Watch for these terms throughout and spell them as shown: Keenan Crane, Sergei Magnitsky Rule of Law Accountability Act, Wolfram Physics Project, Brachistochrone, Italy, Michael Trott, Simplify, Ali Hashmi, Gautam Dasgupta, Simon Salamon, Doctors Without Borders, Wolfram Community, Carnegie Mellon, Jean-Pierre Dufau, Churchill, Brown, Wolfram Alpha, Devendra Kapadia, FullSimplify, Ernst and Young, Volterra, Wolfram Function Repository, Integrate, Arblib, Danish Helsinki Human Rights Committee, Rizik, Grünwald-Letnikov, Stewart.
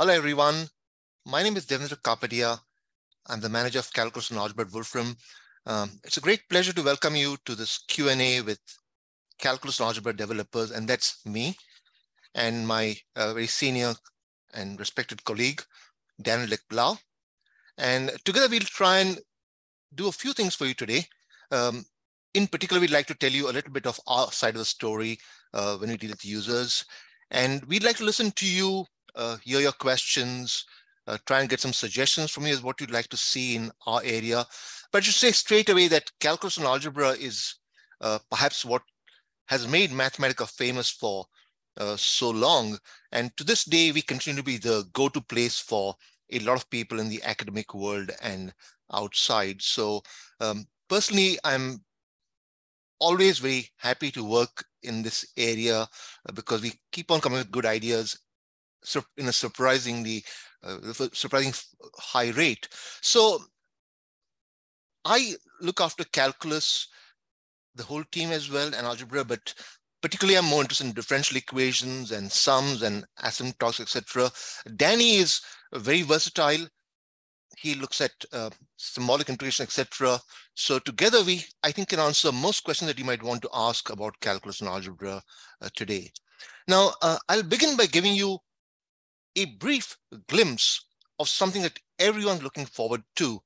Hello, everyone. My name is Devendra Kapadia. I'm the manager of Calculus and Algebra at Wolfram. It's a great pleasure to welcome you to this Q&A with Calculus and Algebra developers, and that's me and my very senior and respected colleague, Daniel Lichtblau. And together we'll try and do a few things for you today. In particular, we'd like to tell you a little bit of our side of the story when we deal with users. And we'd like to listen to you, hear your questions, try and get some suggestions from you as what you'd like to see in our area. But I should say straight away that calculus and algebra is perhaps what has made Mathematica famous for so long. And to this day, we continue to be the go-to place for a lot of people in the academic world and outside. So personally, I'm always very happy to work in this area because we keep on coming with good ideas in a surprisingly high rate. So I look after calculus, the whole team as well, and algebra, but particularly I'm more interested in differential equations and sums and asymptotes, etc. Danny is very versatile. He looks at symbolic integration, etc. So together we, I think, can answer most questions that you might want to ask about calculus and algebra today. Now, I'll begin by giving you a brief glimpse of something that everyone's looking forward to,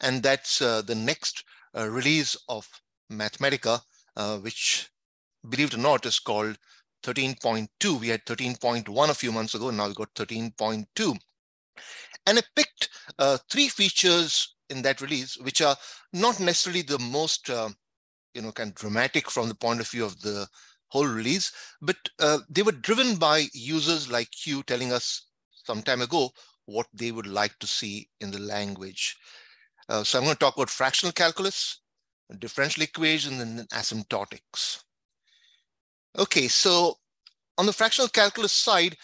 and that's the next release of Mathematica, which, believe it or not, is called 13.2. We had 13.1 a few months ago, and now we've got 13.2. And I picked three features in that release, which are not necessarily the most kind of dramatic from the point of view of the whole release, but they were driven by users like you telling us some time ago what they would like to see in the language. So I'm going to talk about fractional calculus, differential equations, and then asymptotics. Okay, so on the fractional calculus side,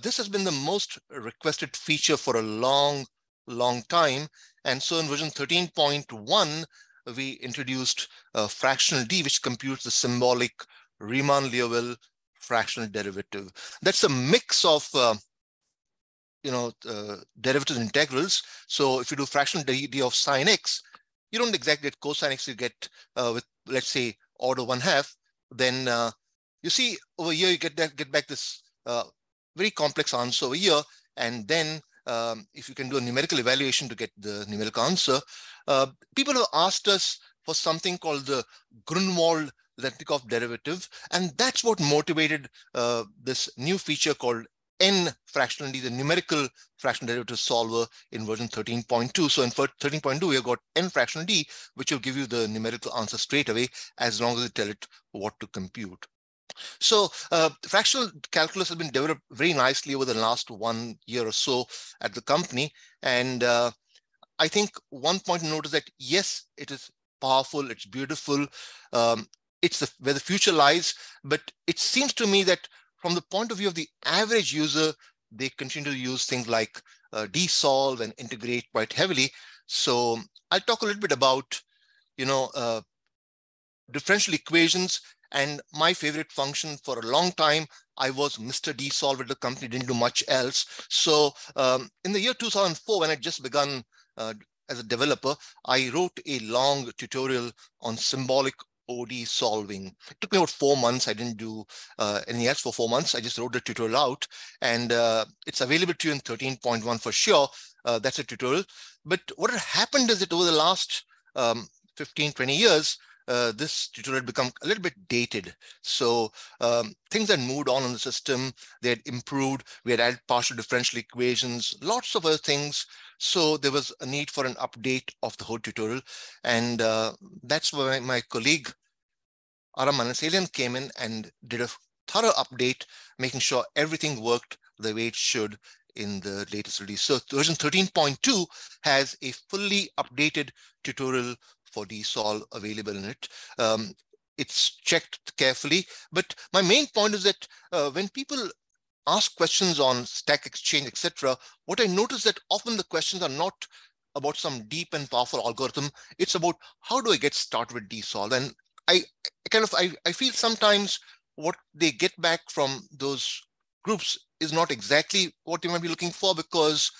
this has been the most requested feature for a long, long time. And so in version 13.1, we introduced fractional D, which computes the symbolic Riemann-Liouville fractional derivative. That's a mix of derivatives and integrals. So if you do fractional d of sine x, you don't exactly get cosine x. You get with, let's say, order 1/2. Then you see over here you get back this very complex answer over here. And then if you can do a numerical evaluation to get the numerical answer, people have asked us for something called the Grünwald-Letnikov derivative, and that's what motivated this new feature called N fractional D, the numerical fractional derivative solver in version 13.2. So in 13.2, we have got N fractional D, which will give you the numerical answer straight away as long as you tell it what to compute. So fractional calculus has been developed very nicely over the last 1 year or so at the company, and I think one point to note is that yes, it is powerful, it's beautiful. It's where the future lies, but it seems to me that from the point of view of the average user, they continue to use things like DSolve and Integrate quite heavily. So I'll talk a little bit about, differential equations, and my favorite function for a long time. I was Mr. DSolve at the company, didn't do much else. So in the year 2004, when I just begun as a developer, I wrote a long tutorial on symbolic OD solving. It took me about 4 months. I didn't do anything else for 4 months. I just wrote the tutorial out, and it's available to you in 13.1 for sure. That's a tutorial. But what had happened is that over the last 15, 20 years, this tutorial had become a little bit dated. So things had moved on in the system. They had improved. We had added partial differential equations, lots of other things. So there was a need for an update of the whole tutorial. And that's where my colleague, Aram Manasalian, came in and did a thorough update, making sure everything worked the way it should in the latest release. So version 13.2 has a fully updated tutorial for DSolve available in it. It's checked carefully. But my main point is that when people ask questions on Stack Exchange, etc., what I noticed that often the questions are not about some deep and powerful algorithm. It's about how do I get started with DSolve? And I feel sometimes what they get back from those groups is not exactly what you might be looking for, because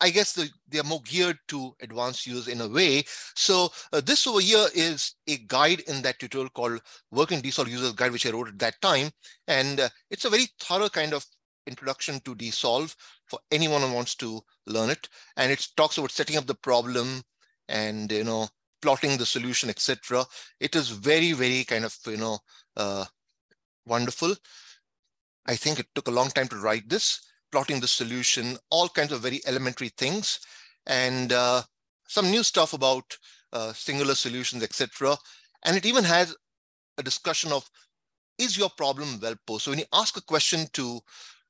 I guess they are more geared to advanced use in a way. So this over here is a guide in that tutorial called Working DSolve Users Guide, which I wrote at that time. And it's a very thorough kind of introduction to DSolve for anyone who wants to learn it. And it talks about setting up the problem and, you know, plotting the solution, etc. It is very, very kind of, you know, wonderful. I think it took a long time to write this. Plotting the solution, all kinds of very elementary things, and some new stuff about singular solutions, etc. And it even has a discussion of, is your problem well posed? So when you ask a question to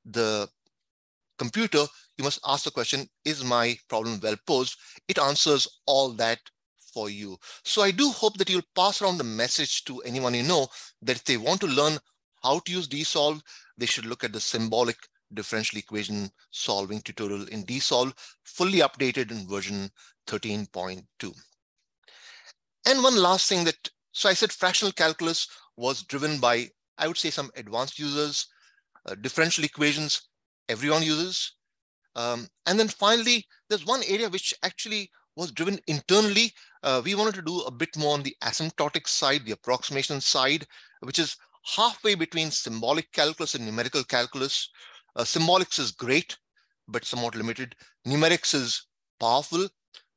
the computer, you must ask the question, is my problem well posed? It answers all that for you. So I do hope that you'll pass around the message to anyone you know that if they want to learn how to use DSolve, they should look at the symbolic differential equation solving tutorial in DSolve, fully updated in version 13.2. And one last thing that, so I said fractional calculus was driven by, I would say, some advanced users, differential equations, everyone uses. And then finally, there's one area which actually was driven internally. We wanted to do a bit more on the asymptotic side, the approximation side, which is halfway between symbolic calculus and numerical calculus. Symbolics is great, but somewhat limited. Numerics is powerful,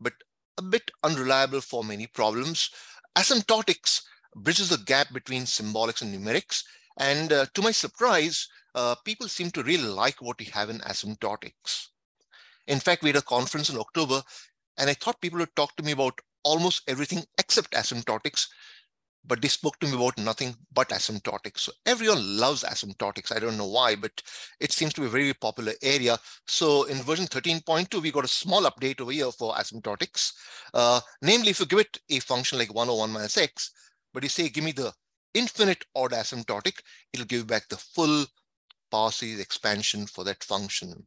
but a bit unreliable for many problems. Asymptotics bridges the gap between symbolics and numerics. And to my surprise, people seem to really like what we have in asymptotics. In fact, we had a conference in October, and I thought people would talk to me about almost everything except asymptotics, but they spoke to me about nothing but asymptotics. So everyone loves asymptotics. I don't know why, but it seems to be a very popular area. So in version 13.2, we got a small update over here for asymptotics. Namely, if you give it a function like 1 over 1 minus x, but you say, give me the infinite odd asymptotic, it'll give back the full power series expansion for that function.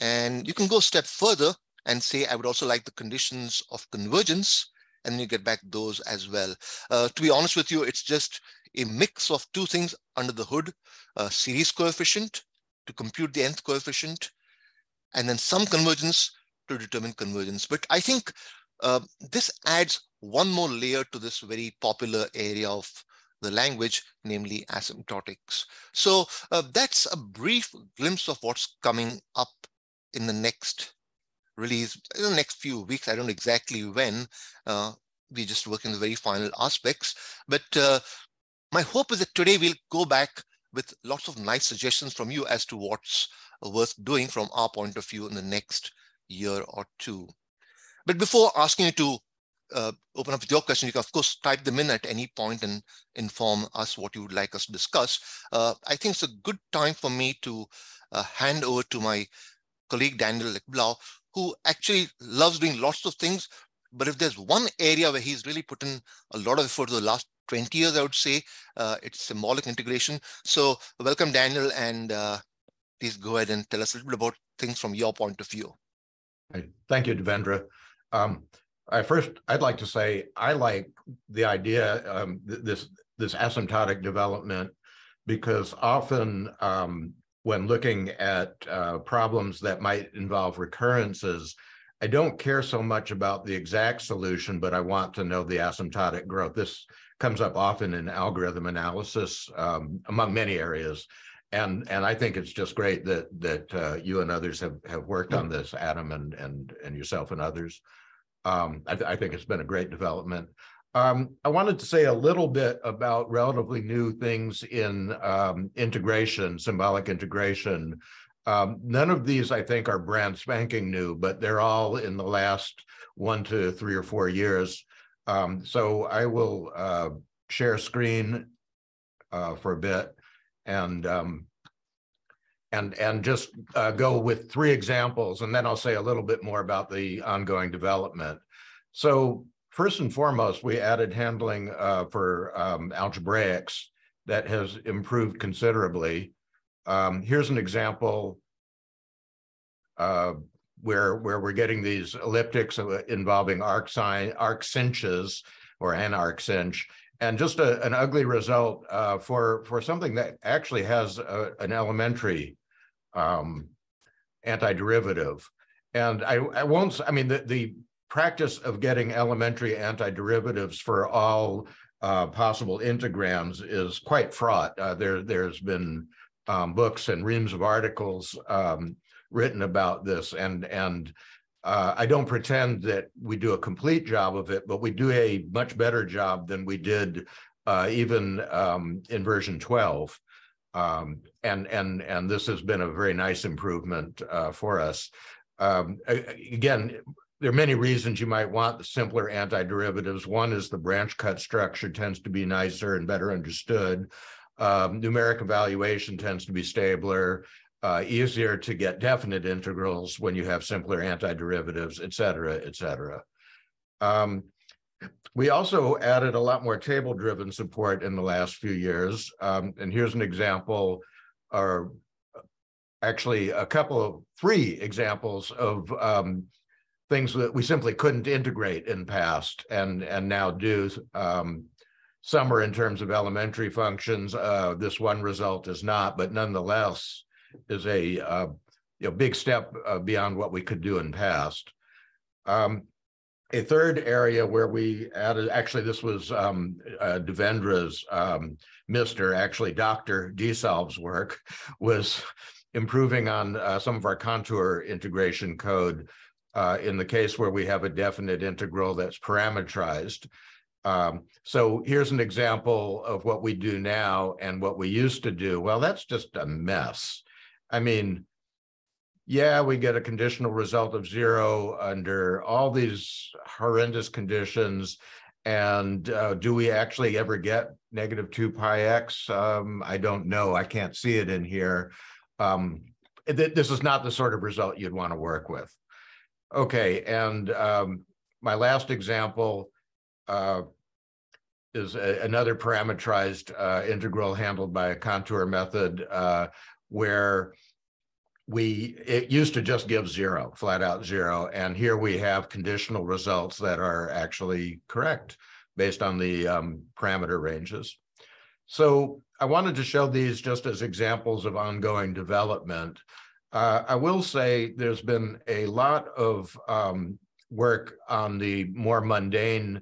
And you can go a step further and say, I would also like the conditions of convergence, and you get back those as well. To be honest with you, it's just a mix of two things under the hood, series coefficient to compute the nth coefficient, and then some convergence to determine convergence. But I think this adds one more layer to this very popular area of the language, namely asymptotics. So that's a brief glimpse of what's coming up in the next release in the next few weeks. I don't know exactly when. We just work in the very final aspects. But my hope is that today we'll go back with lots of nice suggestions from you as to what's worth doing from our point of view in the next year or two. But before asking you to open up with your question, you can of course type them in at any point and inform us what you would like us to discuss. I think it's a good time for me to hand over to my colleague Daniel Lichtblau, who actually loves doing lots of things. But if there's one area where he's really put in a lot of effort for the last 20 years, I would say, it's symbolic integration. So welcome, Daniel, and please go ahead and tell us a little bit about things from your point of view. Thank you, Devendra. I'd like to say I like the idea, this asymptotic development, because often, when looking at problems that might involve recurrences, I don't care so much about the exact solution, but I want to know the asymptotic growth. This comes up often in algorithm analysis among many areas. And I think it's just great that you and others have worked on this, Adam and yourself and others. I think it's been a great development. I wanted to say a little bit about relatively new things in integration, symbolic integration. None of these, I think, are brand spanking new, but they're all in the last 1 to 3 or 4 years. So I will share screen for a bit and just go with 3 examples, and then I'll say a little bit more about the ongoing development. So, first and foremost, we added handling for algebraics that has improved considerably. Here's an example where we're getting these elliptics involving arc sinches or an arc cinch, And just an ugly result for something that actually has an elementary antiderivative. And I won't, I mean, the practice of getting elementary antiderivatives for all possible integrands is quite fraught. There's been books and reams of articles written about this, and I don't pretend that we do a complete job of it, but we do a much better job than we did even in version 12. And this has been a very nice improvement for us. Again, there are many reasons you might want the simpler antiderivatives. One is the branch cut structure tends to be nicer and better understood. Numeric evaluation tends to be stabler, easier to get definite integrals when you have simpler antiderivatives, et cetera, et cetera. We also added a lot more table-driven support in the last few years. And here's an example, or actually a couple of three examples of things that we simply couldn't integrate in past and now do. Some are in terms of elementary functions. This one result is not, but nonetheless is a big step beyond what we could do in past. A third area where we added, actually this was Devendra's Dr. DSolve's work, was improving on some of our contour integration code in the case where we have a definite integral that's parametrized. So here's an example of what we do now and what we used to do. Well, that's just a mess. I mean, yeah, we get a conditional result of 0 under all these horrendous conditions. And do we actually ever get -2πx? I don't know. I can't see it in here. This is not the sort of result you'd want to work with. Okay, and my last example is another parametrized integral handled by a contour method where it used to just give 0, flat out 0, and here we have conditional results that are actually correct based on the parameter ranges. So I wanted to show these just as examples of ongoing development. I will say there's been a lot of work on the more mundane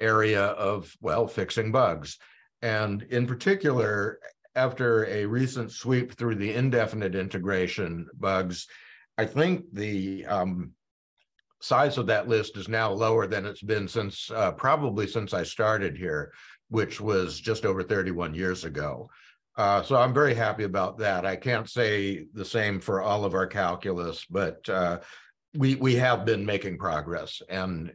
area of, well, fixing bugs. And in particular, after a recent sweep through the indefinite integration bugs, I think the size of that list is now lower than it's been since, probably since I started here, which was just over 31 years ago. So I'm very happy about that. I can't say the same for all of our calculus, but we have been making progress, and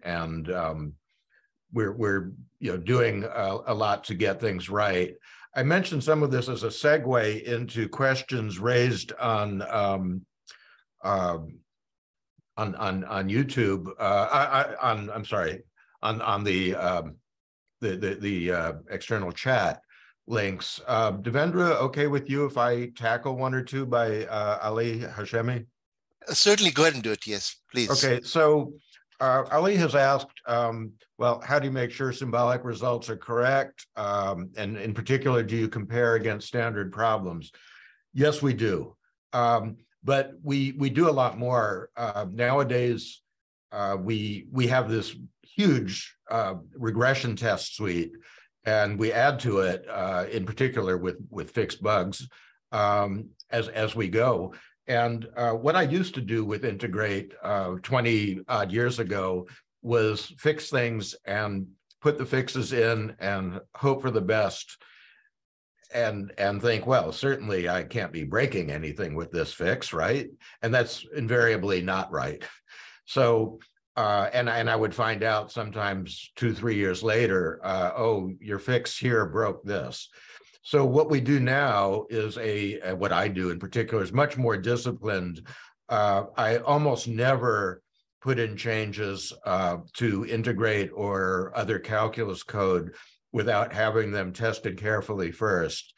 we're doing a lot to get things right. I mentioned some of this as a segue into questions raised on YouTube. I'm sorry, on the external chat links. Devendra, okay with you if I tackle one or two by Ali Hashmi? Certainly, go ahead and do it, yes, please. Okay, so Ali has asked, well, how do you make sure symbolic results are correct? And in particular, do you compare against standard problems? Yes, we do. But we do a lot more. Nowadays, we have this huge regression test suite, and we add to it, in particular with fixed bugs, as we go. And what I used to do with Integrate 20-odd years ago was fix things and put the fixes in and hope for the best and think, well, certainly I can't be breaking anything with this fix, right? And that's invariably not right. So, and I would find out sometimes 2-3 years later, oh, your fix here broke this. So what we do now is what I do in particular is much more disciplined. I almost never put in changes to Integrate or other calculus code without having them tested carefully first.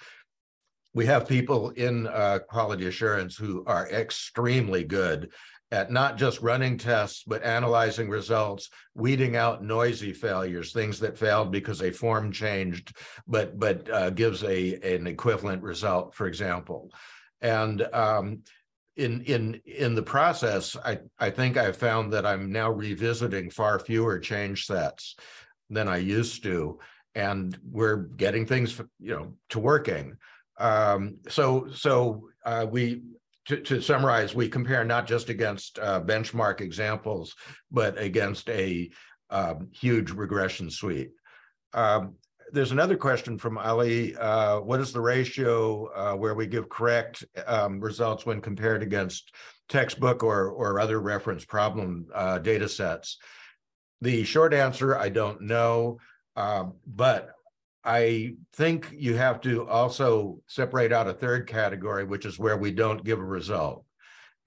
We have people in quality assurance who are extremely good at not just running tests, but analyzing results, weeding out noisy failures, things that failed because a form changed, but gives an equivalent result, for example. And in the process, I think I found that I'm now revisiting far fewer change sets than I used to, and we're getting things, you know, to working. To summarize, we compare not just against benchmark examples, but against a huge regression suite. There's another question from Ali. What is the ratio where we give correct results when compared against textbook or other reference problem data sets? The short answer, I don't know, but I think you have to also separate out a third category, which is where we don't give a result.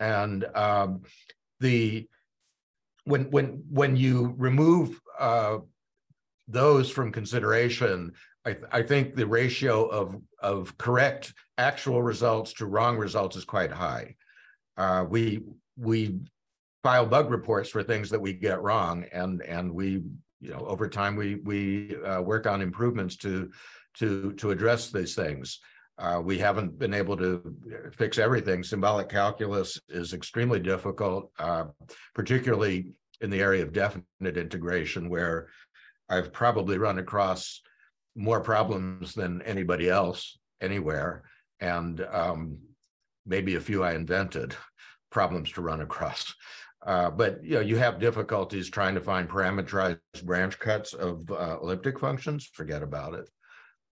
And when you remove those from consideration, I think the ratio of correct actual results to wrong results is quite high. We file bug reports for things that we get wrong, and we, you know, over time we work on improvements to address these things. We haven't been able to fix everything. Symbolic calculus is extremely difficult, particularly in the area of definite integration, where I've probably run across more problems than anybody else anywhere, and maybe a few I invented problems to run across. But you know, you have difficulties trying to find parameterized branch cuts of elliptic functions. Forget about it.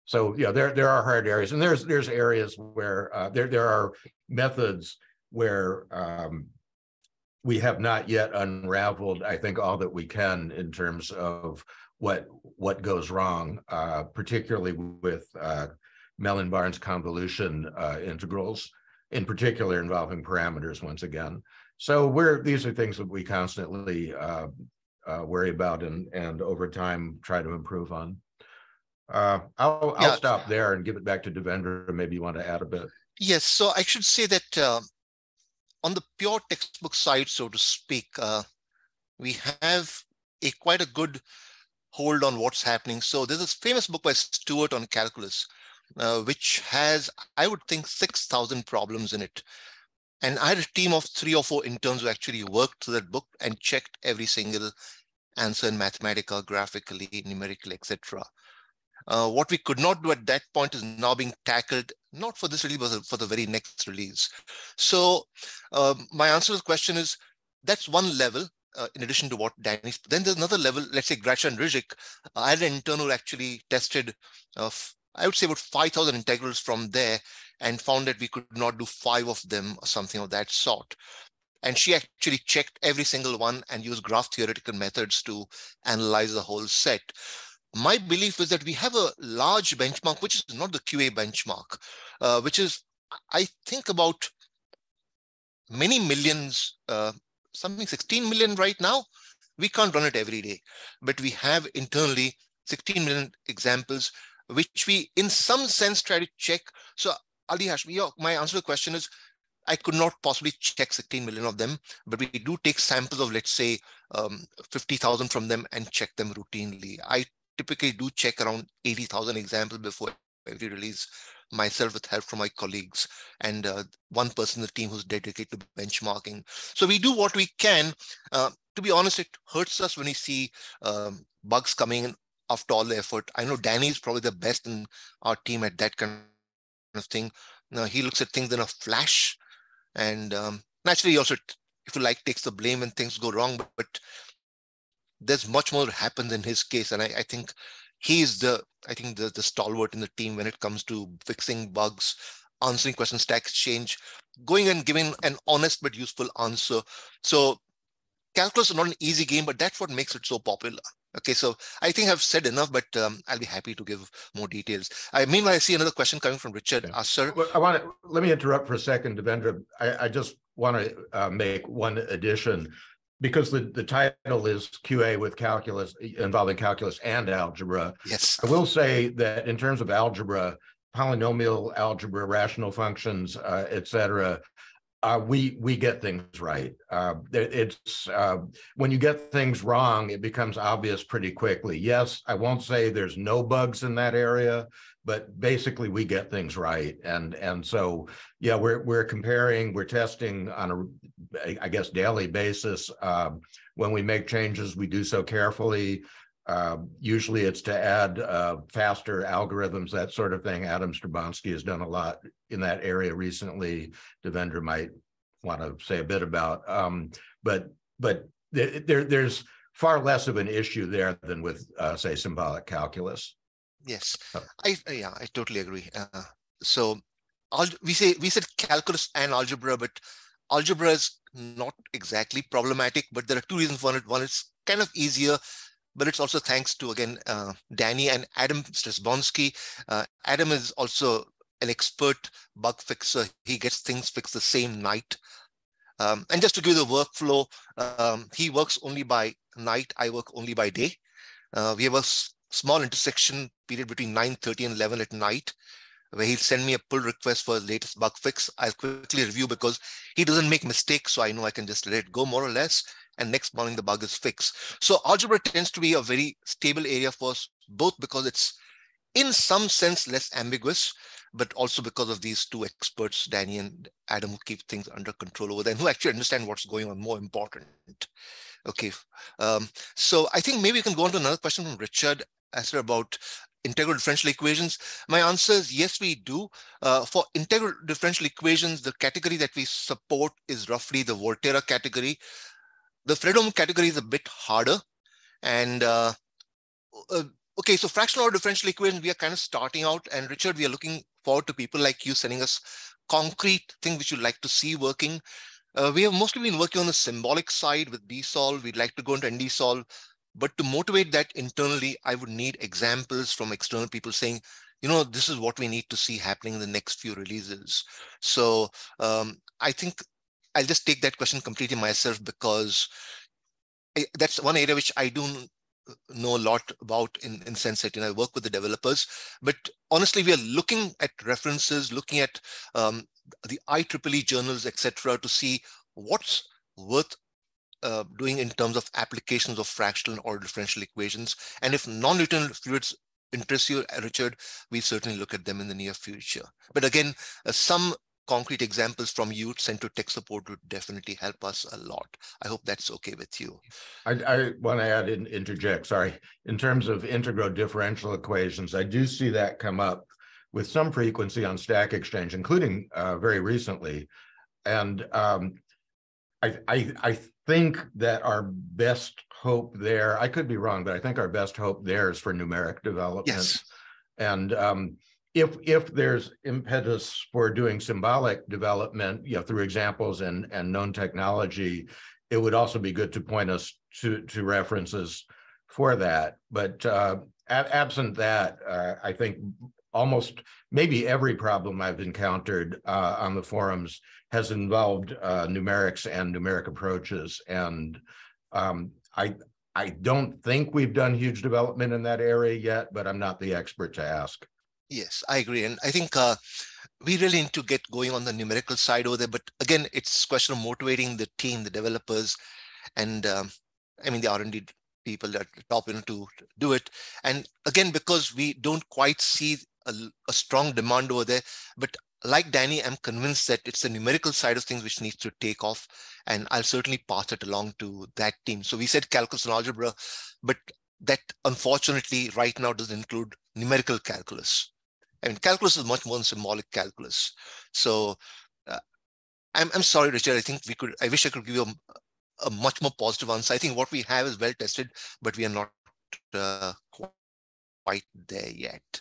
So yeah, there are hard areas, and there's areas where there are methods where we have not yet unraveled, I think, all that we can in terms of what goes wrong, particularly with Mellon-Barnes convolution integrals, in particular involving parameters once again. So these are things that we constantly worry about and over time try to improve on. I'll stop there and give it back to Devendra. Maybe you want to add a bit. Yes, so I should say that on the pure textbook side, so to speak, we have quite a good hold on what's happening. So there's this famous book by Stewart on calculus, which has, I would think, 6,000 problems in it. And I had a team of 3 or 4 interns who actually worked through that book and checked every single answer in Mathematica, graphically, numerically, etc. What we could not do at that point is now being tackled, not for this release, but for the very next release. So my answer to the question is, that's one level, in addition to what Danny's. Then there's another level, let's say Gratian and Rizik. I had an intern who actually tested, I would say about 5,000 integrals from there, and found that we could not do 5 of them or something of that sort. And she actually checked every single one and used graph theoretical methods to analyze the whole set. My belief is that we have a large benchmark, which is not the QA benchmark, which is, I think, about many millions, something 16 million right now. We can't run it every day, but we have internally 16 million examples, which we, in some sense, try to check. So Ali Hashmi, my answer to the question is, I could not possibly check 16 million of them, but we do take samples of, let's say, 50,000 from them and check them routinely. I typically do check around 80,000 examples before every release, myself with help from my colleagues and one person in the team who's dedicated to benchmarking. So we do what we can. To be honest, it hurts us when we see bugs coming in after all the effort. I know Danny's probably the best in our team at that kind of thing. Now he looks at things in a flash, and naturally he also, if you like, takes the blame when things go wrong, but there's much more that happens in his case, and I think he's the stalwart in the team when it comes to fixing bugs, answering questions, tax change, going and giving an honest but useful answer. So calculus is not an easy game, but that's what makes it so popular. Okay, so I think I've said enough, but I'll be happy to give more details. Meanwhile, I see another question coming from Richard. Yeah. Sir, well, let me interrupt for a second, Devendra. I just want to make one addition, because the title is QA with calculus, involving calculus and algebra. Yes. I will say that in terms of algebra, polynomial algebra, rational functions, et cetera, we get things right. When you get things wrong, it becomes obvious pretty quickly. Yes, I won't say there's no bugs in that area, but basically we get things right. And so, yeah, we're comparing, we're testing on a, I guess, daily basis. When we make changes, we do so carefully. Usually it's to add faster algorithms, that sort of thing. Adam Strzebonski has done a lot in that area recently. Devendra might want to say a bit about, but there's far less of an issue there than with, say, symbolic calculus. Yes, oh. I totally agree. So we said calculus and algebra, but algebra is not exactly problematic, but there are two reasons for it. One, it's kind of easier, but it's also thanks to, again, Danny and Adam Strzebonski. Adam is also an expert bug fixer. He gets things fixed the same night. And just to give you the workflow, he works only by night. I work only by day. We have a small intersection period between 9:30 and 11 at night, where he'll send me a pull request for the latest bug fix. I'll quickly review because he doesn't make mistakes, so I know I can just let it go more or less. And next morning, the bug is fixed. So algebra tends to be a very stable area for us, both because it's in some sense less ambiguous, but also because of these two experts, Danny and Adam, who keep things under control over there, and who actually understand what's going on, more important. Okay, so I think maybe we can go on to another question from Richard as about integral differential equations. My answer is yes, we do. For integral differential equations, the category that we support is roughly the Volterra category. The Fredholm category is a bit harder. And okay, so fractional order differential equations, we are kind of starting out. And Richard, we are looking forward to people like you sending us concrete things which you'd like to see working. We have mostly been working on the symbolic side with DSolve. We'd like to go into NDSolve. But to motivate that internally, I would need examples from external people saying, you know, this is what we need to see happening in the next few releases. So I think I'll just take that question completely myself because that's one area which I do know a lot about in sense that, you know, I work with the developers. But honestly, we are looking at references, looking at the IEEE journals, etc., to see what's worth doing in terms of applications of fractional or differential equations. And if non-Newtonian fluids interest you, Richard, we certainly look at them in the near future. But again, some concrete examples from you sent to tech support would definitely help us a lot. I hope that's okay with you. I want to add and interject, sorry. In terms of integral differential equations, I do see that come up with some frequency on Stack Exchange, including very recently. And I think that our best hope there, I could be wrong, but I think our best hope there is for numeric development. Yes. And if there's impetus for doing symbolic development, you know, through examples and known technology, it would also be good to point us to references for that. But absent that, I think almost maybe every problem I've encountered on the forums has involved numerics and numeric approaches. And I don't think we've done huge development in that area yet, but I'm not the expert to ask. Yes, I agree. And I think we really need to get going on the numerical side over there. But again, it's a question of motivating the team, the developers, and I mean, the R&D people at the top, you know, to do it. And again, because we don't quite see a strong demand over there, but like Danny, I'm convinced that it's the numerical side of things which needs to take off. And I'll certainly pass it along to that team. So we said calculus and algebra, but that unfortunately right now doesn't include numerical calculus. I mean, calculus is much more than symbolic calculus. So I'm sorry, Richard, I think we could, I wish I could give you a much more positive answer. I think what we have is well tested, but we are not quite there yet.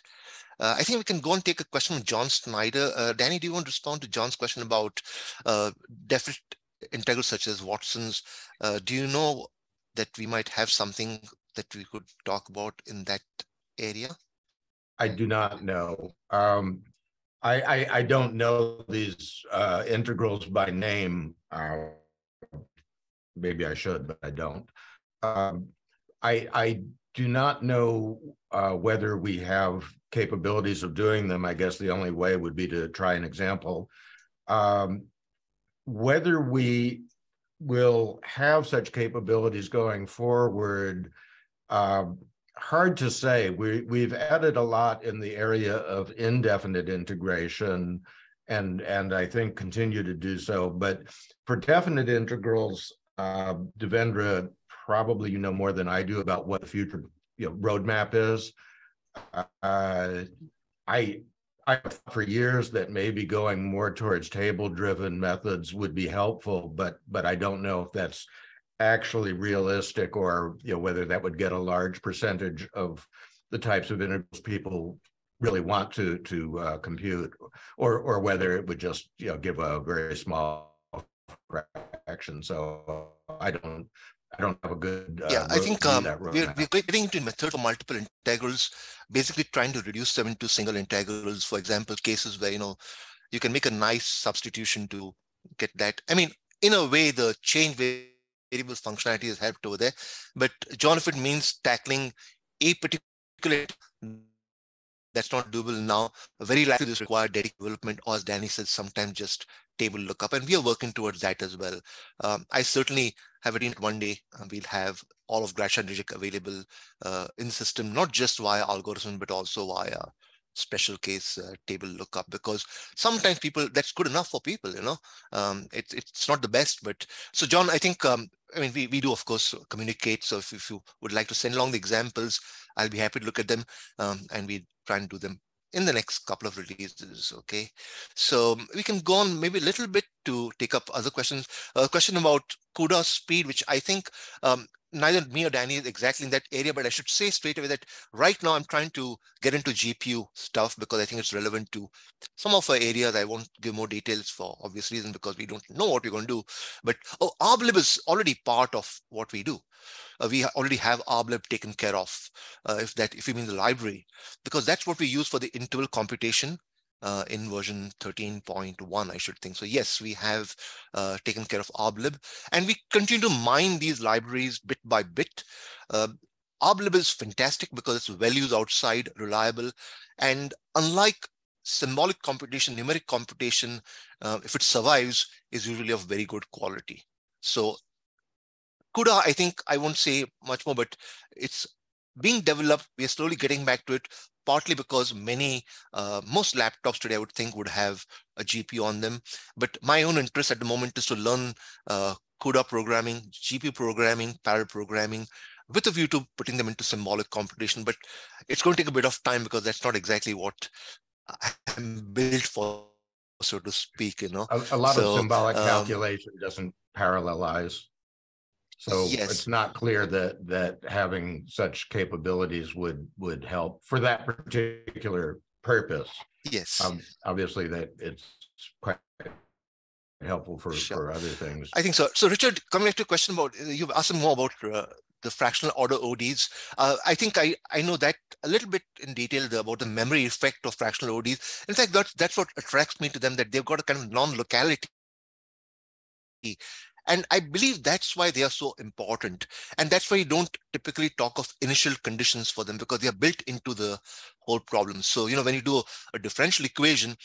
I think we can go and take a question from John Snyder. Danny, do you want to respond to John's question about definite integrals such as Watson's? Do you know that we might have something that we could talk about in that area? I do not know. I don't know these integrals by name. Maybe I should, but I don't. I do not know whether we have capabilities of doing them. I guess the only way would be to try an example. whether we will have such capabilities going forward, hard to say. We've added a lot in the area of indefinite integration, and I think continue to do so. But for definite integrals, Devendra, probably you know more than I do about what the future roadmap is. I thought for years that maybe going more towards table-driven methods would be helpful, but I don't know if that's actually realistic, or whether that would get a large percentage of the types of integrals people really want to compute, or whether it would just give a very small fraction. So I don't have a good. Yeah, I think we're getting into methods for multiple integrals, basically trying to reduce them into single integrals. For example, cases where you can make a nice substitution to get that. I mean, in a way, the change variables functionality has helped over there. But John, if it means tackling a particular, that's not doable now. Very likely this requires dedicated development, or as Danny said, sometimes just table lookup, and we are working towards that as well. I certainly have it in one day. We'll have all of Gratian and Rizik available in system, not just via algorithm, but also via special case table lookup, because sometimes people, that's good enough for people, it's not the best. But so John, I think, I mean, we do of course communicate. So if you would like to send along the examples, I'll be happy to look at them, and we try and do them in the next couple of releases. Okay, so we can go on maybe a little bit to take up other questions. A question about CUDA speed, which I think neither me or Danny is exactly in that area, but I should say straight away that right now I'm trying to get into GPU stuff because I think it's relevant to some of our areas. I won't give more details for obvious reasons because we don't know what we're going to do. But Arblib is already part of what we do. We already have Arblib taken care of, if you mean the library, because that's what we use for the interval computation in version 13.1, I should think. So yes, we have taken care of Arblib, and we continue to mine these libraries bit by bit. Arblib is fantastic because it's values outside, reliable, and unlike symbolic computation, numeric computation, if it survives, is usually of very good quality. So CUDA, I think I won't say much more, but it's being developed. We are slowly getting back to it, partly because most laptops today, I would think, would have a GPU on them. But my own interest at the moment is to learn CUDA programming, GPU programming, parallel programming, with a view to putting them into symbolic computation. But it's going to take a bit of time because that's not exactly what I'm built for, so to speak. A lot of symbolic calculation doesn't parallelize. So yes, it's not clear that having such capabilities would help for that particular purpose. Yes, obviously that it's quite helpful for other things. I think so. So Richard, coming back to a question about, you've asked more about the fractional order ODs. I think I know that a little bit in detail about the memory effect of fractional ODs. In fact, that's what attracts me to them, that they've got a kind of non-locality. And I believe that's why they are so important. And that's why you don't typically talk of initial conditions for them, because they are built into the whole problem. So, when you do a differential equation,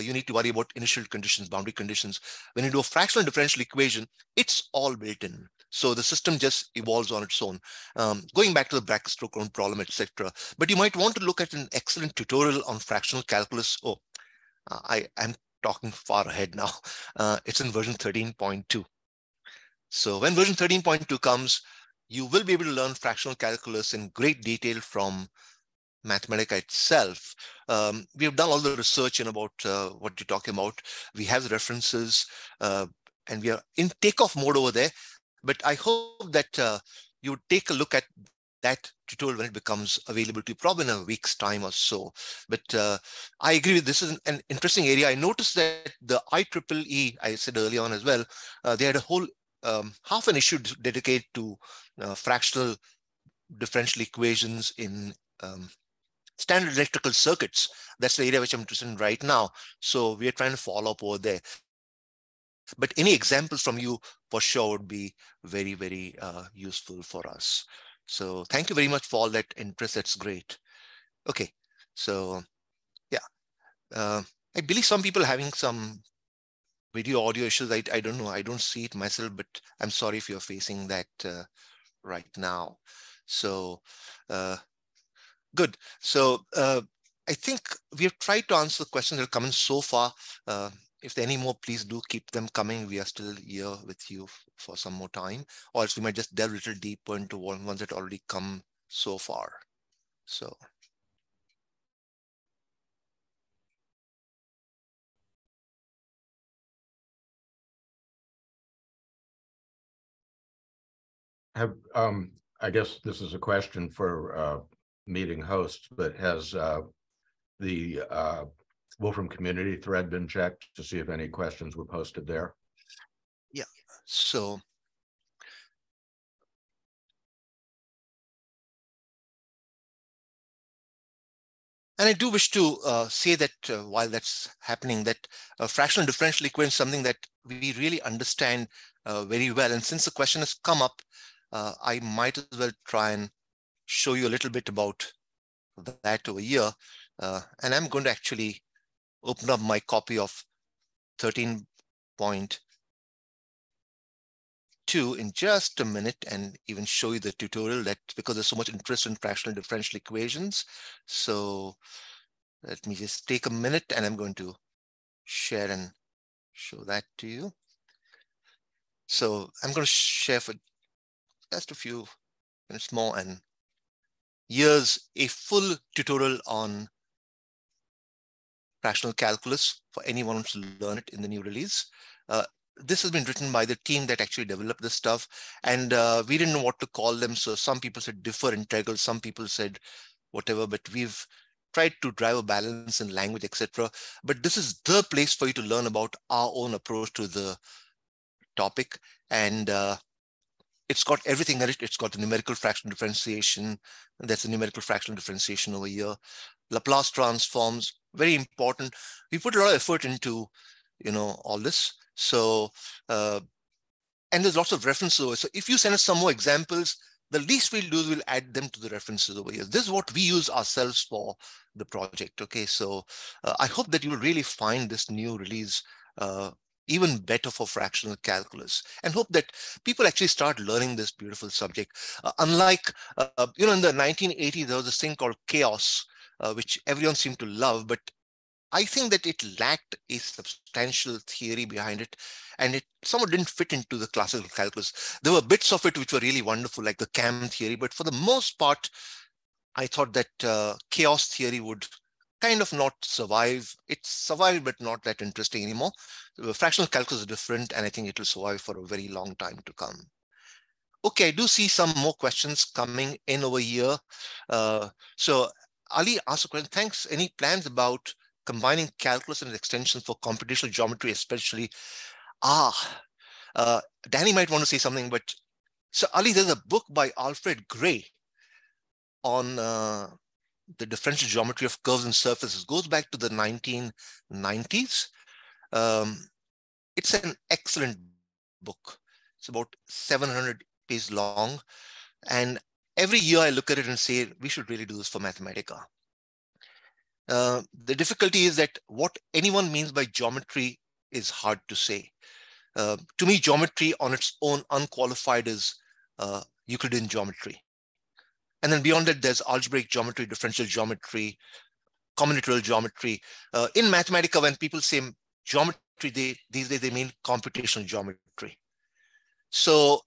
you need to worry about initial conditions, boundary conditions. When you do a fractional differential equation, it's all built in. So the system just evolves on its own, going back to the Brachistochrone problem, etc. But you might want to look at an excellent tutorial on fractional calculus. Oh, I'm talking far ahead now. It's in version 13.2. So when version 13.2 comes, you will be able to learn fractional calculus in great detail from Mathematica itself. We have done all the research in about what you're talking about. We have the references, and we are in takeoff mode over there. But I hope that you take a look at that tutorial when it becomes available to you, probably in a week's time or so. But I agree with this is an interesting area. I noticed that the IEEE, I said early on as well, they had a whole half an issue dedicated to fractional differential equations in standard electrical circuits. That's the area which I'm interested in right now. So we are trying to follow up over there. But any examples from you for sure would be very, very useful for us. So thank you very much for all that interest. That's great. Okay. So yeah, I believe some people are having some video audio issues. I don't know. I don't see it myself, but I'm sorry if you're facing that right now. So good. So I think we have tried to answer the questions that have come in so far. If there are any more, please do keep them coming. We are still here with you for some more time, or else we might just delve a little deeper into ones that already come so far. So. Have, I guess this is a question for meeting hosts, but has the Wolfram community thread been checked to see if any questions were posted there? Yeah, so and I do wish to say that while that's happening, that fractional differential equation is something that we really understand very well. And since the question has come up, I might as well try and show you a little bit about that over here. And I'm going to actually open up my copy of 13.2 in just a minute and even show you the tutorial, that because there's so much interest in fractional differential equations. So let me just take a minute and I'm going to share and show that to you. So I'm going to share for just a few minutes more, and here's a full tutorial on fractional calculus for anyone who wants to learn it in the new release. This has been written by the team that actually developed this stuff, and we didn't know what to call them. So some people said differ integral, some people said whatever, but we've tried to drive a balance in language, etc. But this is the place for you to learn about our own approach to the topic, and it's got everything in it. It's got the numerical fractional differentiation. That's the numerical fractional differentiation over here. Laplace transforms, very important. We put a lot of effort into, you know, all this. So, and there's lots of references over. So if you send us some more examples, the least we'll do is we'll add them to the references over here. This is what we use ourselves for the project. Okay, so I hope that you will really find this new release even better for fractional calculus, and hope that people actually start learning this beautiful subject. Unlike, you know, in the 1980s, there was this thing called chaos, which everyone seemed to love, but I think that it lacked a substantial theory behind it, and it somewhat didn't fit into the classical calculus. There were bits of it which were really wonderful, like the CAM theory, but for the most part, I thought that chaos theory would kind of not survive. It survived, but not that interesting anymore. The fractional calculus is different, and I think it will survive for a very long time to come. Okay, I do see some more questions coming in over here. So Ali asked a question, thanks, any plans about combining calculus and extensions for computational geometry, especially? Danny might want to say something, but so Ali, there's a book by Alfred Gray on the differential geometry of curves and surfaces. It goes back to the 1990s. It's an excellent book. It's about 700 pages long. And every year I look at it and say, we should really do this for Mathematica. The difficulty is that what anyone means by geometry is hard to say. To me, geometry on its own unqualified is Euclidean geometry. And then beyond that, there's algebraic geometry, differential geometry, combinatorial geometry. In Mathematica, when people say geometry, these days they mean computational geometry. So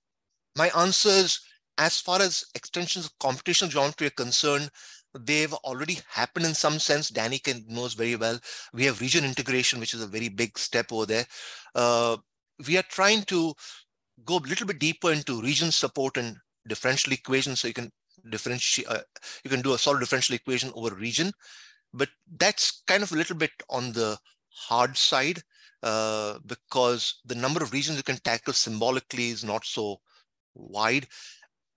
my answer is, as far as extensions of computational geometry are concerned, they've already happened in some sense. Danny knows very well. We have region integration, which is a very big step over there. We are trying to go a little bit deeper into region support and differential equations, so you can differentiate. You can do a solid differential equation over region, but that's kind of a little bit on the hard side because the number of regions you can tackle symbolically is not so wide.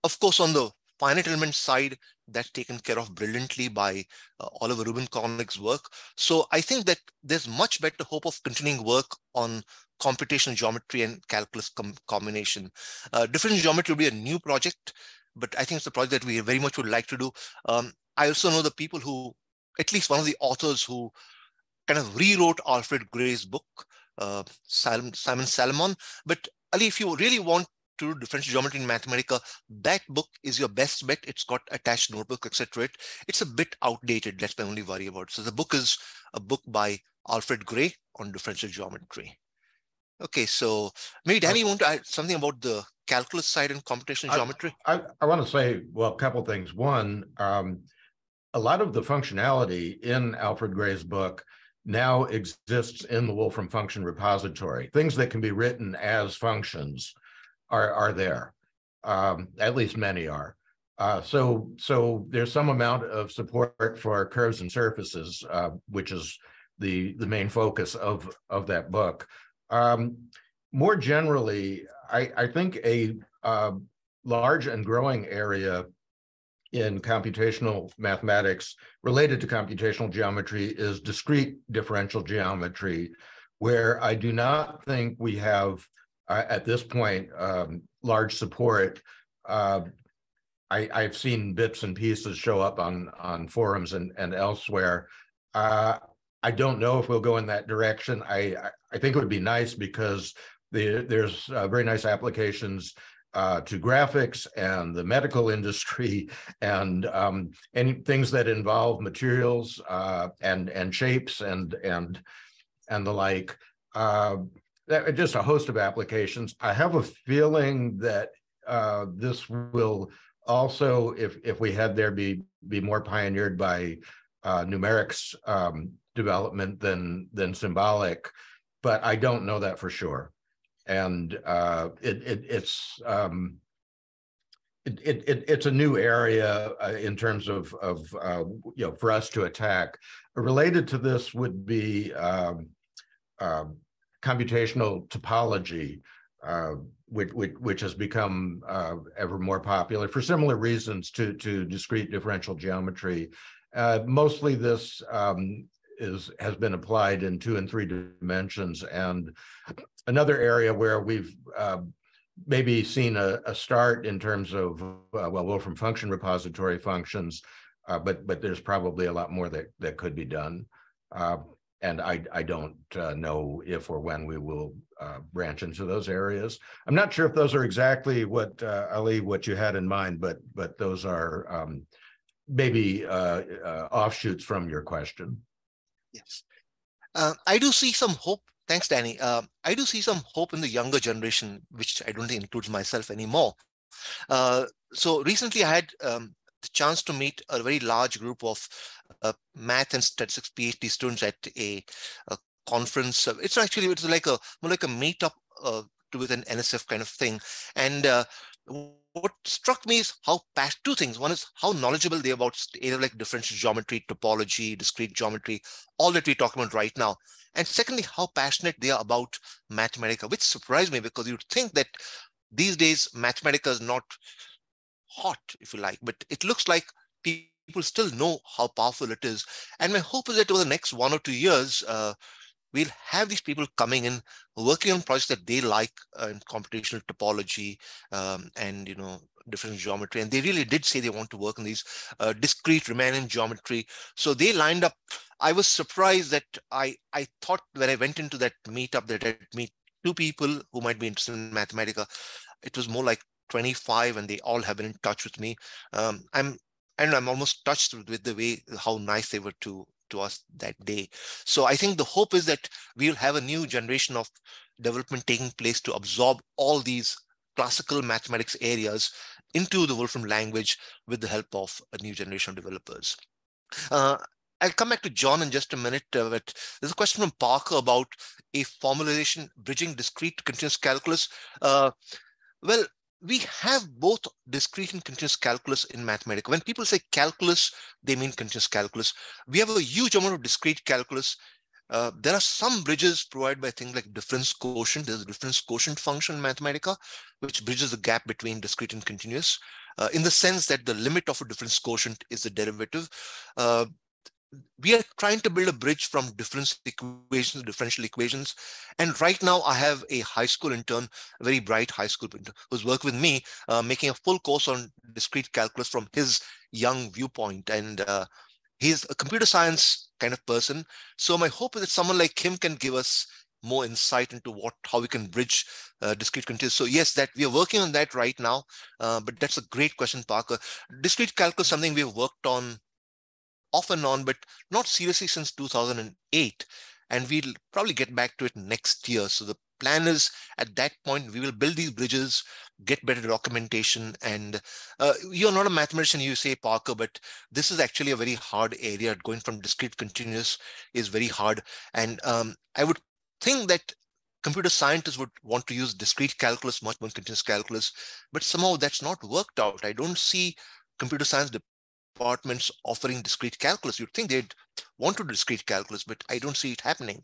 Of course, on the finite element side, that's taken care of brilliantly by Oliver Rubin-Kornick's work. So I think that there's much better hope of continuing work on computational geometry and calculus combination. Differential geometry will be a new project, but I think it's a project that we very much would like to do. I also know the people who, at least one of the authors who kind of rewrote Alfred Gray's book, Simon Salamon. But Ali, if you really want to do differential geometry in Mathematica, that book is your best bet. It's got attached notebook, etc. It's a bit outdated. That's my only worry about. So the book is a book by Alfred Gray on differential geometry. Okay, so maybe Danny, you want to add something about the calculus side and computational geometry? I want to say, well, a couple of things. One, a lot of the functionality in Alfred Gray's book now exists in the Wolfram Function Repository. Things that can be written as functions are there, at least many are. So there's some amount of support for curves and surfaces, which is the main focus of that book. More generally, I think a large and growing area in computational mathematics related to computational geometry is discrete differential geometry, where I do not think we have, at this point, large support. I've seen bits and pieces show up on forums and elsewhere. I don't know if we'll go in that direction. I think it would be nice because there's very nice applications to graphics and the medical industry and any things that involve materials and shapes and the like. Just a host of applications. I have a feeling that this will also, if we had there, be more pioneered by numerics development than symbolic, but I don't know that for sure. And it's a new area in terms of you know, for us to attack. Related to this would be computational topology, which has become ever more popular for similar reasons to discrete differential geometry. Mostly this has been applied in 2 and 3 dimensions, and another area where we've maybe seen a start in terms of, well, Wolfram Function Repository functions, but there's probably a lot more that could be done. And I don't know if or when we will branch into those areas. I'm not sure if those are exactly what, Ali, what you had in mind, but those are maybe offshoots from your question. Yes. I do see some hope. Thanks, Danny. I do see some hope in the younger generation, which I don't think includes myself anymore. So recently I had the chance to meet a very large group of math and statistics PhD students at a conference. It's actually, it's like more like a meetup with an NSF kind of thing. And what struck me is how past two things. One is how knowledgeable they are about either like differential geometry, topology, discrete geometry, all that we're talking about right now. And secondly, how passionate they are about Mathematica, which surprised me because you'd think that these days Mathematica is not hot, if you like, but it looks like people still know how powerful it is. And my hope is that over the next 1 or 2 years, we'll have these people coming in, working on projects that they like in computational topology and, you know, differential geometry. And they really did say they want to work on these discrete Riemannian geometry. So they lined up. I was surprised that I thought when I went into that meetup that I'd meet 2 people who might be interested in Mathematica. It was more like 25, and they all have been in touch with me. I'm almost touched with the way how nice they were to us that day. So I think the hope is that we'll have a new generation of development taking place to absorb all these classical mathematics areas into the Wolfram language with the help of a new generation of developers. I'll come back to John in just a minute, but there's a question from Parker about a formalization bridging discrete continuous calculus. Well, we have both discrete and continuous calculus in Mathematica. When people say calculus, they mean continuous calculus. We have a huge amount of discrete calculus. There are some bridges provided by things like difference quotient. There's a difference quotient function in Mathematica, which bridges the gap between discrete and continuous in the sense that the limit of a difference quotient is the derivative. We are trying to build a bridge from difference equations, differential equations. And right now I have a high school intern, a very bright high school intern who's worked with me, making a full course on discrete calculus from his young viewpoint. And he's a computer science kind of person. So my hope is that someone like him can give us more insight into how we can bridge discrete continuous. So yes, that we are working on that right now, but that's a great question, Parker. Discrete calculus is something we've worked on off and on, but not seriously since 2008. And we'll probably get back to it next year. So the plan is at that point, we will build these bridges, get better documentation. And you're not a mathematician, you say, Parker, but this is actually a very hard area. Going from discrete continuous is very hard. And I would think that computer scientists would want to use discrete calculus much more than continuous calculus, but somehow that's not worked out. I don't see computer science departments offering discrete calculus. You'd think they'd want to do discrete calculus, but I don't see it happening.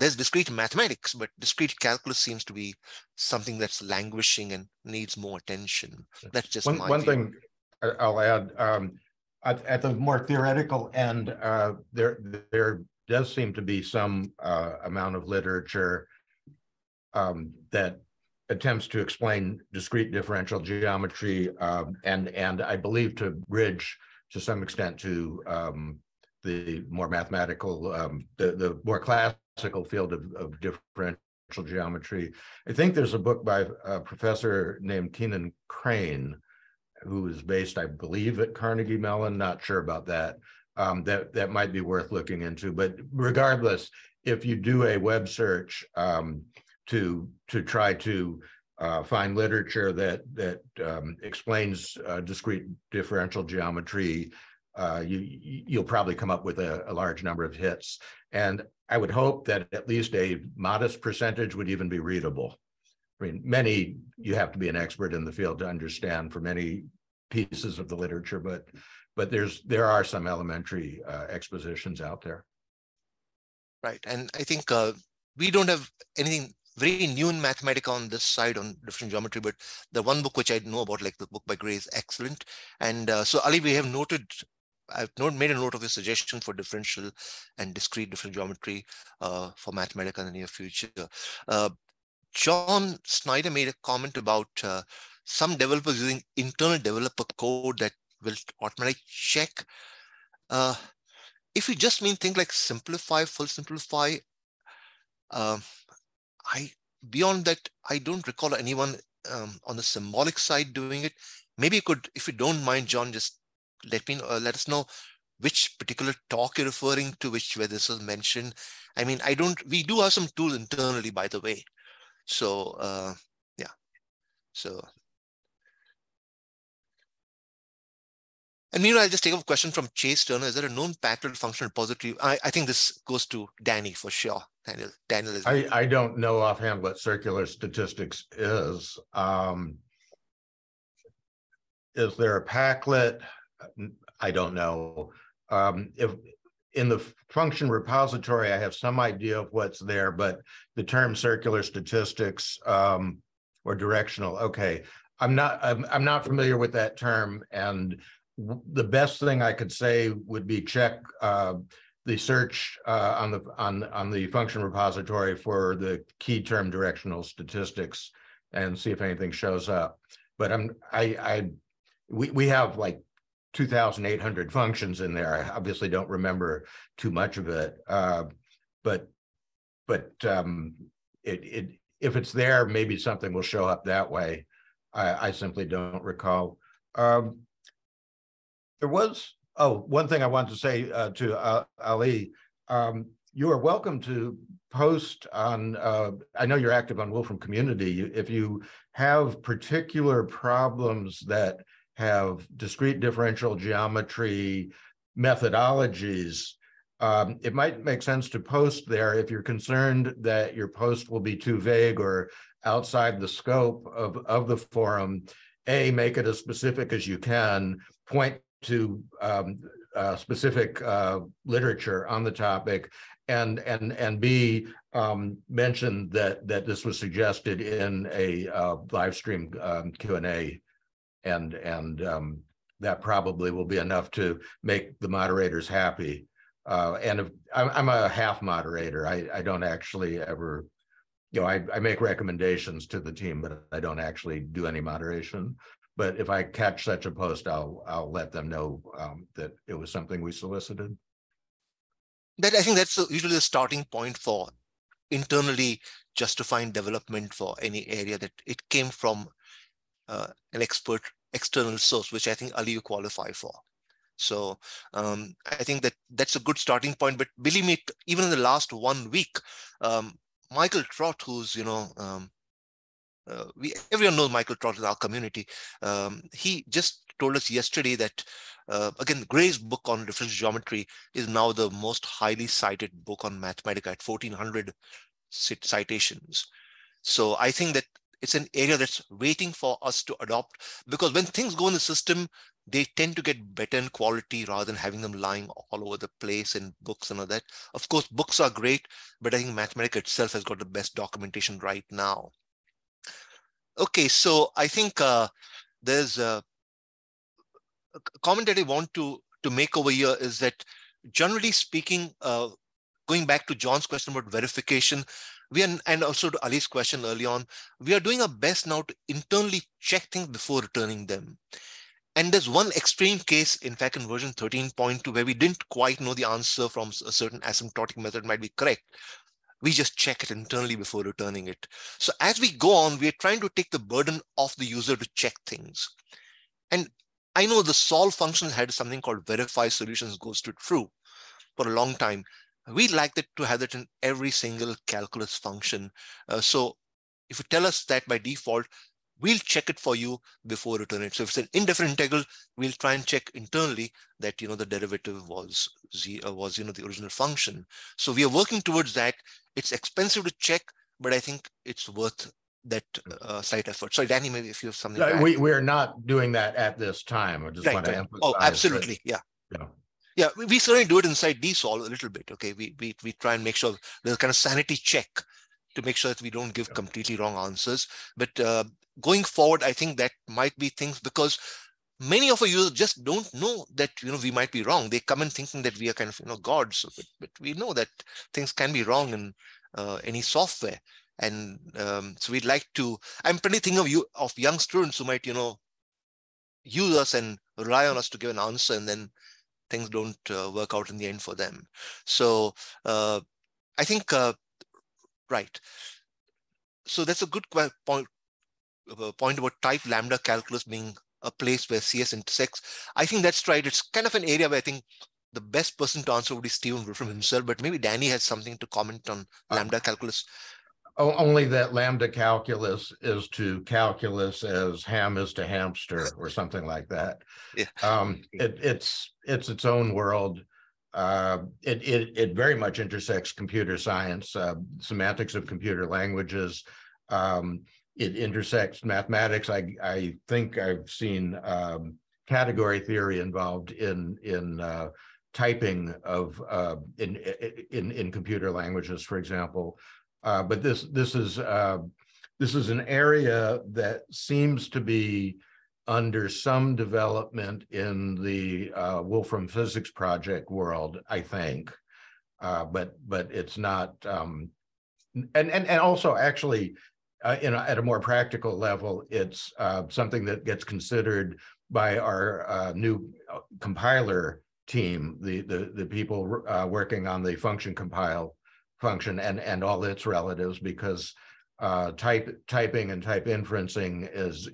There's discrete mathematics, but discrete calculus seems to be something that's languishing and needs more attention. That's just one thing I'll add. At the more theoretical end, there does seem to be some amount of literature that attempts to explain discrete differential geometry, and I believe to bridge to some extent to the more mathematical, the more classical field of differential geometry. I think there's a book by a professor named Keenan Crane, who is based, I believe, at Carnegie Mellon, not sure about that, that might be worth looking into. But regardless, if you do a web search to try to find literature that explains discrete differential geometry, you'll probably come up with a large number of hits. And I would hope that at least a modest percentage would even be readable. I mean, many, you have to be an expert in the field to understand for many pieces of the literature, but there are some elementary expositions out there. Right, and I think we don't have anything very new in Mathematica on this side on different geometry, but the one book which I know about, like the book by Gray, is excellent. And so Ali, we have noted, I've made a note of your suggestion for differential and discrete differential geometry for Mathematica in the near future. John Snyder made a comment about some developers using internal developer code that will automatically check. If you just mean things like simplify, full simplify, beyond that, I don't recall anyone on the symbolic side doing it. Maybe you could, if you don't mind, John, just let us know which particular talk you're referring to, where this was mentioned. I mean, we do have some tools internally, by the way. So yeah, so. And meanwhile, I'll just take up a question from Chase Turner. Is there a known Paclet functional repository? I think this goes to Danny for sure. Daniel is. I don't know offhand what circular statistics is. Is there a Paclet? I don't know. If in the function repository, I have some idea of what's there, but the term circular statistics or directional. Okay, I'm not familiar with that term, and the best thing I could say would be check the search on the function repository for the key term directional statistics and see if anything shows up. But we have like 2,800 functions in there. I obviously don't remember too much of it, but if it's there, maybe something will show up that way. I simply don't recall. There was, one thing I wanted to say to Ali, you are welcome to post on, I know you're active on Wolfram Community. If you have particular problems that have discrete differential geometry methodologies, it might make sense to post there if you're concerned that your post will be too vague or outside the scope of the forum. A, make it as specific as you can, point to specific literature on the topic, and B, mention that this was suggested in a live stream Q&A, and that probably will be enough to make the moderators happy. And if, I'm a half moderator. I don't actually ever, you know, I make recommendations to the team, but I don't actually do any moderation. But if I catch such a post, I'll let them know that it was something we solicited. I think that's usually the starting point for internally justifying development for any area that it came from an expert external source, which I think Ali you qualify for. So I think that that's a good starting point. But believe me, even in the last 1 week, Michael Trott, who's, you know, everyone knows Michael Trott in our community. He just told us yesterday that, again, Gray's book on differential geometry is now the most highly cited book on Mathematica at 1,400 citations. So I think that it's an area that's waiting for us to adopt, because when things go in the system, they tend to get better in quality rather than having them lying all over the place in books and all that. Of course, books are great, but I think Mathematica itself has got the best documentation right now. Okay, so I think there's a comment that I want to make over here is that, generally speaking, going back to John's question about verification, we are, and also to Ali's question early on, we are doing our best now to internally check things before returning them. And there's one extreme case, in fact, in version 13.2, where we didn't quite know the answer from a certain asymptotic method might be correct. We just check it internally before returning it. So as we go on, we're trying to take the burden off the user to check things. And I know the solve function had something called verify solutions goes to true for a long time. We like that to have that in every single calculus function. So if you tell us that by default, we'll check it for you before return it. So if it's an indefinite integral, we'll try and check internally that, you know, the derivative was you know, the original function. So we are working towards that. It's expensive to check, but I think it's worth that slight effort. Sorry, Danny, maybe if you have something. No, we're not doing that at this time. I just want to emphasize. Oh, absolutely. That, yeah. Yeah, we certainly do it inside DSolve a little bit. Okay, we try and make sure there's a kind of sanity check to make sure that we don't give completely wrong answers. But going forward, I think that might be things, because many of our users just don't know that, you know, we might be wrong. They come in thinking that we are kind of, you know, gods, but we know that things can be wrong in any software. And so we'd like to, I'm pretty thinking of young students who might, you know, use us and rely on us to give an answer, and then things don't work out in the end for them. So I think, right. So that's a good point about type lambda calculus being a place where CS intersects. I think that's right. It's kind of an area where I think the best person to answer would be Stephen Wolfram himself, but maybe Danny has something to comment on lambda calculus. Only that lambda calculus is to calculus as ham is to hamster or something like that. Yeah. It's its own world. It very much intersects computer science, semantics of computer languages. It intersects mathematics. I think I've seen category theory involved in typing of in computer languages, for example. But this is an area that seems to be under some development in the Wolfram Physics Project world, I think. But it's not, and also actually, at a more practical level, it's something that gets considered by our new compiler team, the people working on the function compile function and all its relatives, because typing and type inferencing is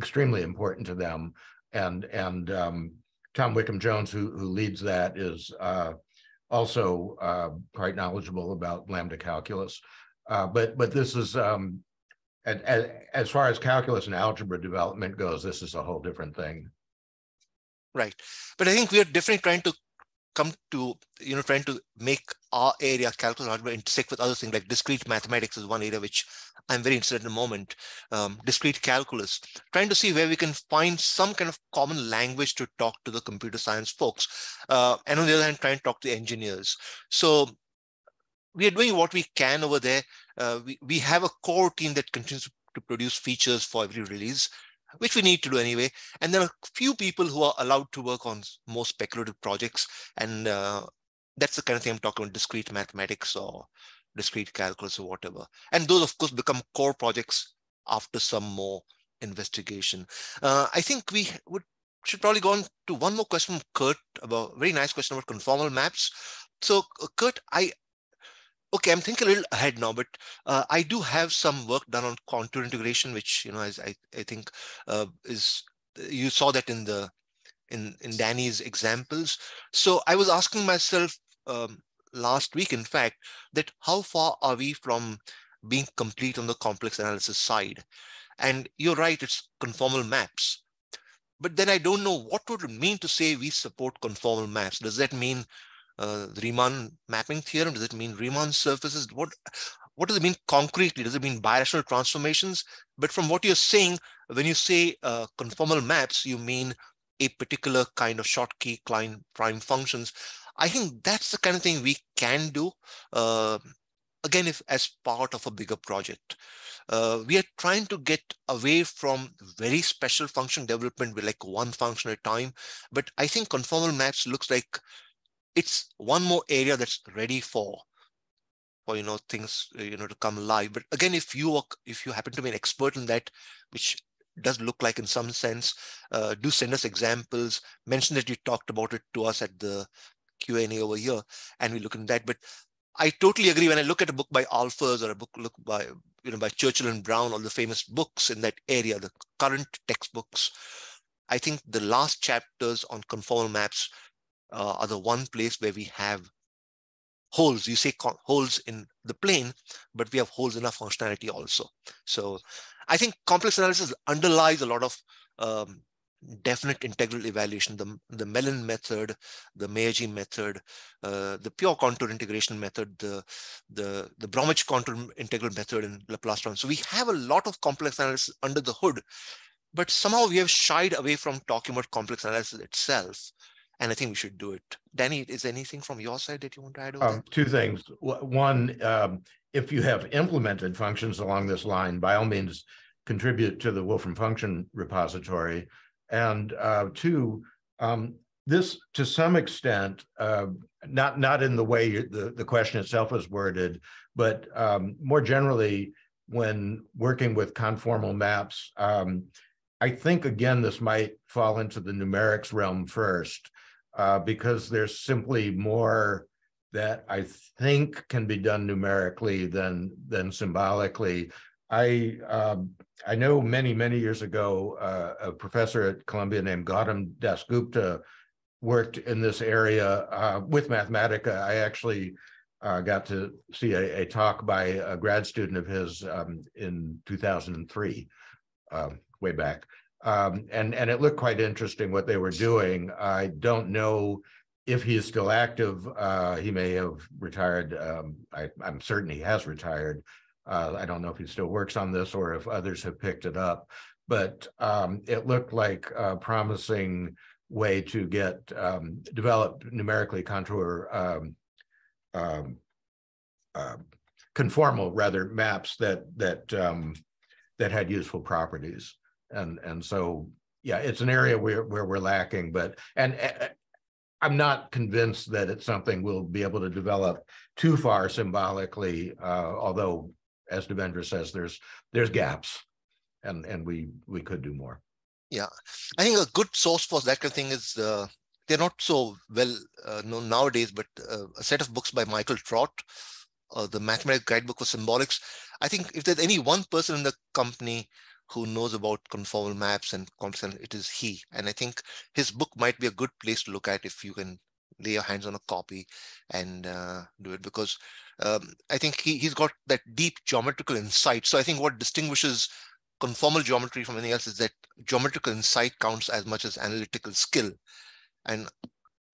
extremely important to them, and Tom Wickham Jones, who leads that, is also quite knowledgeable about lambda calculus. But this is as far as calculus and algebra development goes, this is a whole different thing. Right, but I think we are definitely trying to come to, you know, trying to make our area, calculus algebra, intersect with other things, like discrete mathematics is one area which I'm very interested in at the moment, discrete calculus, trying to see where we can find some kind of common language to talk to the computer science folks. And on the other hand, trying to talk to the engineers. So we are doing what we can over there. We have a core team that continues to produce features for every release, which we need to do anyway. And there are a few people who are allowed to work on more speculative projects. And that's the kind of thing I'm talking about, discrete mathematics or discrete calculus or whatever. And those, of course, become core projects after some more investigation. I think we should probably go on to one more question from Kurt, about a very nice question about conformal maps. So Kurt, I Okay, I'm thinking a little ahead now, but I do have some work done on contour integration, which, you know, as I think is, you saw that in the in Danny's examples. So I was asking myself last week, in fact, that how far are we from being complete on the complex analysis side? And you're right, it's conformal maps. But then I don't know what would it mean to say we support conformal maps. Does that mean the Riemann mapping theorem? Does it mean Riemann surfaces? What does it mean concretely? Does it mean birational transformations? But from what you're saying, when you say conformal maps, you mean a particular kind of Schottky Klein prime functions. I think that's the kind of thing we can do, again, if as part of a bigger project. We are trying to get away from very special function development with like one function at a time. But I think conformal maps looks like it's one more area that's ready for you know, things, you know, to come alive. But again, if you happen to be an expert in that, which does look like in some sense, do send us examples, mention that you talked about it to us at the Q&A over here, and we look at that. But I totally agree. When I look at a book by Alfers or a book look by, you know, by Churchill and Brown, all the famous books in that area, the current textbooks, I think the last chapters on conformal maps are the one place where we have holes. You say holes in the plane, but we have holes in our functionality also. So I think complex analysis underlies a lot of definite integral evaluation, the Mellon method, the Meijer method, the pure contour integration method, the Bromwich contour integral method in Laplace transform. So we have a lot of complex analysis under the hood, but somehow we have shied away from talking about complex analysis itself. And I think we should do it. Danny, is there anything from your side that you want to add? Two things. One, if you have implemented functions along this line, by all means, contribute to the Wolfram Function Repository. And two, this to some extent, not in the way the question itself is worded, but more generally, when working with conformal maps, I think, again, this might fall into the numerics realm first, because there's simply more that I think can be done numerically than symbolically. I know many years ago, a professor at Columbia named Gautam Dasgupta worked in this area with Mathematica. I actually got to see a talk by a grad student of his in 2003, way back. And it looked quite interesting what they were doing. I don't know if he is still active. He may have retired. I'm certain he has retired. I don't know if he still works on this or if others have picked it up, but it looked like a promising way to get develop numerically contour conformal rather maps that had useful properties. And so, yeah, it's an area where we're lacking, but, and I'm not convinced that it's something we'll be able to develop too far symbolically, although, as Devendra says, there's gaps, and we could do more. Yeah, I think a good source for that kind of thing is, they're not so well known nowadays, but a set of books by Michael Trott, the Mathematics Guidebook for Symbolics. I think if there's any one person in the company who knows about conformal maps and complex, it is he. And I think his book might be a good place to look at if you can lay your hands on a copy and do it, because I think he's got that deep geometrical insight. So I think what distinguishes conformal geometry from anything else is that geometrical insight counts as much as analytical skill. And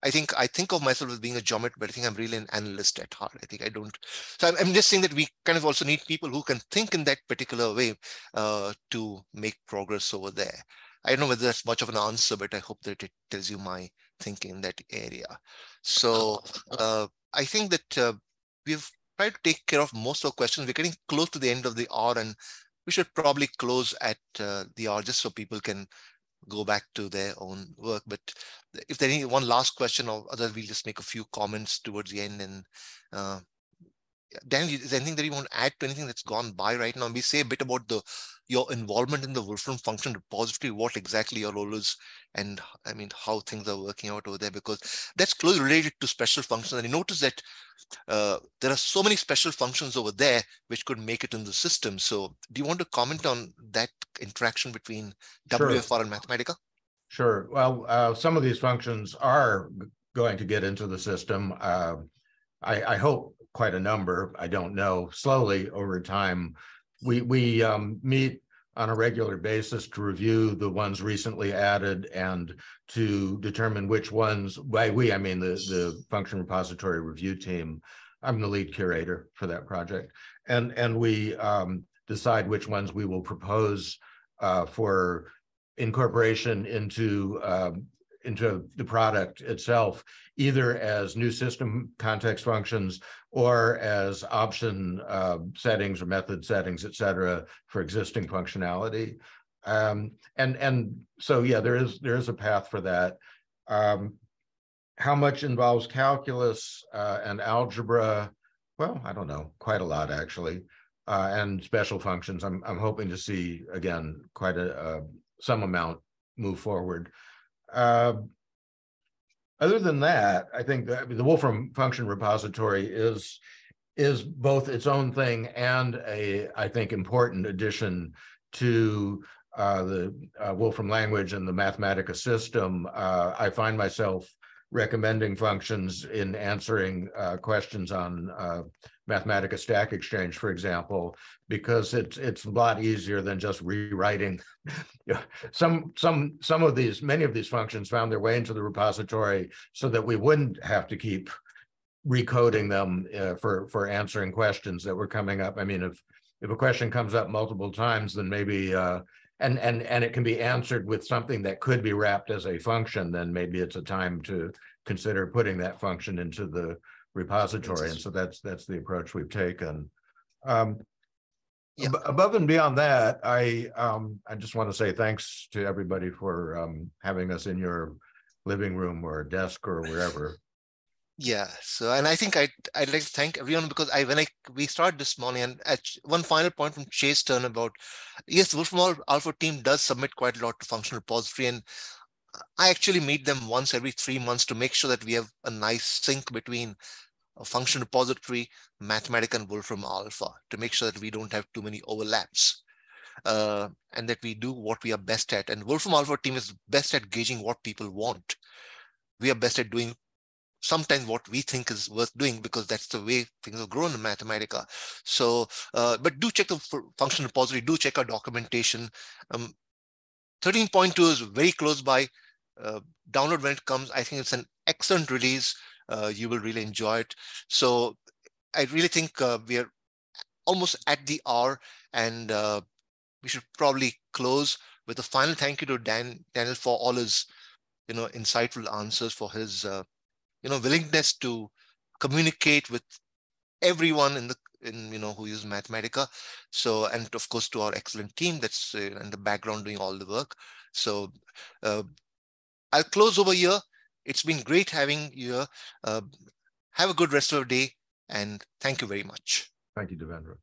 I think of myself as being a geomet, but I think I'm really an analyst at heart. I think I don't. So I'm just saying that we kind of also need people who can think in that particular way to make progress over there. I don't know whether that's much of an answer, but I hope that it tells you my thinking in that area. So I think that we've tried to take care of most of the questions. We're getting close to the end of the hour, and we should probably close at the hour just so people can go back to their own work. But if there any one last question or other, we'll just make a few comments towards the end, and Daniel, is there anything that you want to add to anything that's gone by right now? Maybe say a bit about the your involvement in the Wolfram Function Repository, what exactly your role is, and I mean how things are working out over there, because that's closely related to special functions. And you notice that there are so many special functions over there which could make it in the system. So do you want to comment on that interaction between WFR and Mathematica? Sure. Well, some of these functions are going to get into the system. I hope quite a number. I don't know. Slowly over time. We meet on a regular basis to review the ones recently added and to determine which ones, by we, I mean the function repository review team. I'm the lead curator for that project. And we decide which ones we will propose for incorporation into the product itself, either as new system context functions or as option settings or method settings, et cetera, for existing functionality. And so, yeah, there is a path for that. How much involves calculus and algebra? Well, I don't know, quite a lot actually. And special functions, I'm hoping to see, again, quite some amount move forward. Other than that, I think the Wolfram Function Repository is both its own thing and a, I think, important addition to the Wolfram language and the Mathematica system. I find myself recommending functions in answering questions on Mathematica Stack Exchange, for example, because it's a lot easier than just rewriting. Some of these, many of these functions found their way into the repository so that we wouldn't have to keep recoding them for answering questions that were coming up. I mean, if a question comes up multiple times, then maybe and it can be answered with something that could be wrapped as a function, then maybe it's a time to consider putting that function into the repository. And so that's the approach we've taken. Above and beyond that, I just want to say thanks to everybody for having us in your living room or desk or wherever. Yeah. So, and I think I'd like to thank everyone, because when we started this morning, and one final point from Chase Turn about, yes, the Wolfram Alpha team does submit quite a lot to functional repository, and I actually meet them once every 3 months to make sure that we have a nice sync between a function repository, Mathematica, and Wolfram Alpha, to make sure that we don't have too many overlaps. And that we do what we are best at. And Wolfram Alpha team is best at gauging what people want. We are best at doing sometimes what we think is worth doing, because that's the way things have grown in Mathematica. So, but do check the function repository, do check our documentation. 13.2 is very close by. Download when it comes. I think it's an excellent release. You will really enjoy it. So I really think we are almost at the hour, and we should probably close with a final thank you to Daniel for all his, insightful answers, for his, willingness to communicate with everyone who uses Mathematica. So, and of course to our excellent team that's in the background doing all the work. So I'll close over here. It's been great having you here. Have a good rest of the day, and thank you very much. Thank you, Devendra.